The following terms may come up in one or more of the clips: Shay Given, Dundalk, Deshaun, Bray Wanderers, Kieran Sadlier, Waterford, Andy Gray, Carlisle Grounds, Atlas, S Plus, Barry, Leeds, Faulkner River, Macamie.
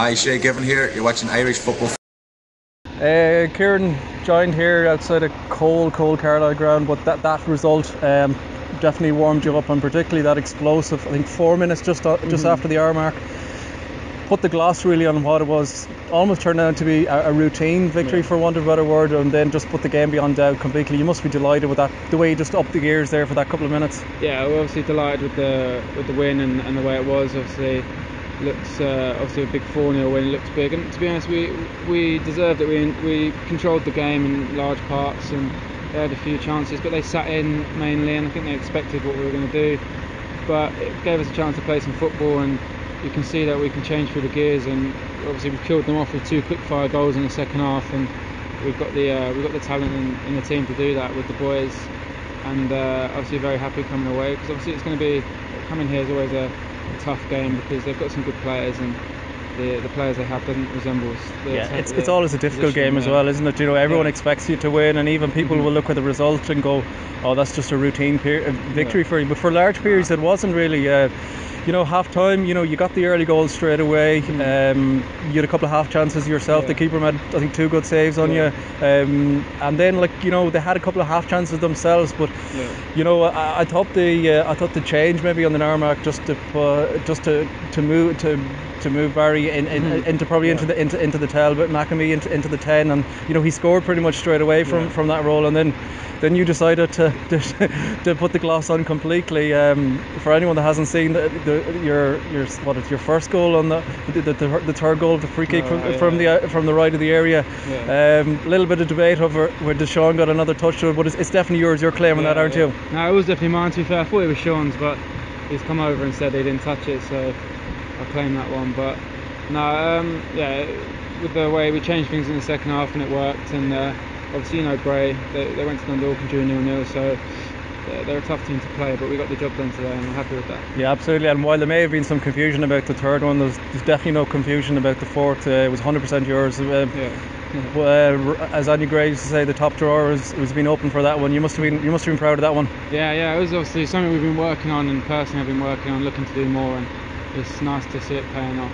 Hi, Shay Given here, you're watching Irish Football. Kieran, joined here outside a cold Carlisle ground, but that result definitely warmed you up, and particularly that explosive, I think 4 minutes just after the hour mark, put the gloss really on what it was, almost turned out to be a routine victory for want of a better word, and then just put the game beyond doubt completely. You must be delighted with that, the way you just upped the gears there for that couple of minutes. Yeah, we're obviously delighted with the win and the way it was. Obviously looks obviously a big 4-0 win, looks big, and to be honest we deserved it. We controlled the game in large parts and they had a few chances, but they sat in mainly, and I think they expected what we were going to do, but it gave us a chance to play some football, and you can see that we can change through the gears, and obviously we've killed them off with two quick-fire goals in the second half, and we've got the talent in the team to do that with the boys, and obviously very happy coming away, because obviously it's going to be, coming here is always a tough game, because they've got some good players, and the players they have doesn't resemble us. It's always a difficult game as well, isn't it? You know, everyone expects you to win, and even people will look at the result and go, oh, that's just a routine victory for you, but for large periods it wasn't really. You know, half time, you know, you got the early goal straight away. You had a couple of half chances yourself. The keeper made, I think, two good saves on you. And then, like, you know, they had a couple of half chances themselves. But you know, I thought the change maybe on the hour mark just to move Barry into the tail, but Macamie into the 10, and you know he scored pretty much straight away from that role, and then you decided to put the gloss on completely. For anyone that hasn't seen your first goal on the third goal, the free kick from the right of the area. A little bit of debate over where Deshaun got another touch to it, but it's definitely yours. You're claiming that, aren't you? No, it was definitely mine. To be fair, I thought it was Sean's, but he's come over and said he didn't touch it, so I claim that one. But no, with the way we changed things in the second half and it worked, and obviously, you know, Bray, they went to Dundalk and drew 0-0, so they're a tough team to play, but we got the job done today and we're happy with that. Yeah, absolutely. And while there may have been some confusion about the third one, there's definitely no confusion about the fourth. It was 100% yours. As Andy Gray used to say, the top drawer has been open for that one. You must have been proud of that one. Yeah, it was obviously something we've been working on, and personally I've been working on, looking to do more, and it's nice to see it paying off.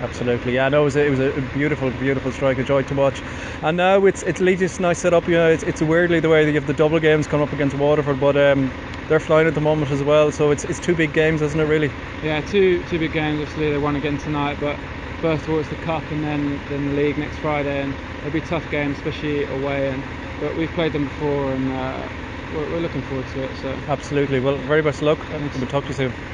Absolutely, yeah. No, it was a beautiful strike, a joy to watch. And now it's Leeds' nice setup. You know, it's weirdly the way that you have the double games coming up against Waterford, but they're flying at the moment as well. So it's two big games, isn't it? Really? Yeah, two big games. Obviously, they won again tonight, but first of all it's the cup, and then the league next Friday, and it'll be a tough game, especially away. But we've played them before, and we're looking forward to it. So absolutely. Well, very best of luck. Thanks. We'll talk to you soon.